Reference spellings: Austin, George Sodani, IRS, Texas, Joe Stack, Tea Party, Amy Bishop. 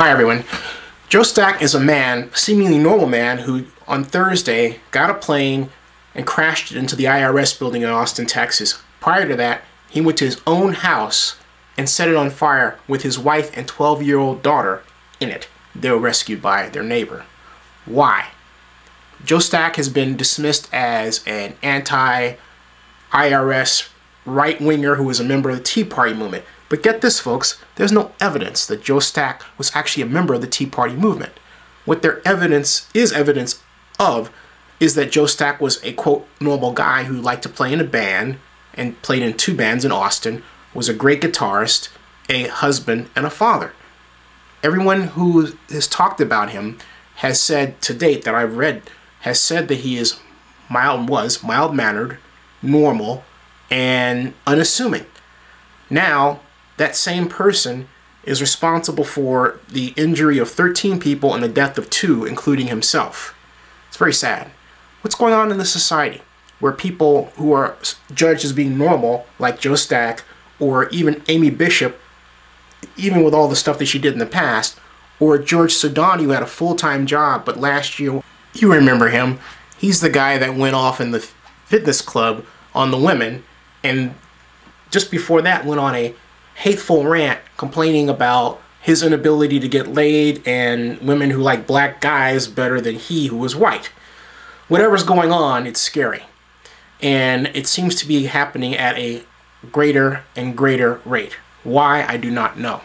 Hi everyone. Joe Stack is a man, a seemingly normal man, who on Thursday got a plane and crashed it into the IRS building in Austin, Texas. Prior to that, he went to his own house and set it on fire with his wife and 12-year-old daughter in it. They were rescued by their neighbor. Why? Joe Stack has been dismissed as an anti-IRS right-winger who is a member of the Tea Party movement. But get this, folks, there's no evidence that Joe Stack was actually a member of the Tea Party movement. What their evidence of is that Joe Stack was a, quote, normal guy who liked to play in a band and played in two bands in Austin, was a great guitarist, a husband, and a father. Everyone who has talked about him has said to date that I've read has said that he is mild-mannered, normal, and unassuming. Now, that same person is responsible for the injury of 13 people and the death of 2, including himself. It's very sad. What's going on in this society where people who are judged as being normal, like Joe Stack, or even Amy Bishop, even with all the stuff that she did in the past, or George Sodani, who had a full-time job, but last year, you remember him, he's the guy that went off in the fitness club on the women, and just before that went on a hateful rant complaining about his inability to get laid and women who like black guys better than he who was white. Whatever's going on, it's scary. And it seems to be happening at a greater and greater rate. Why, I do not know.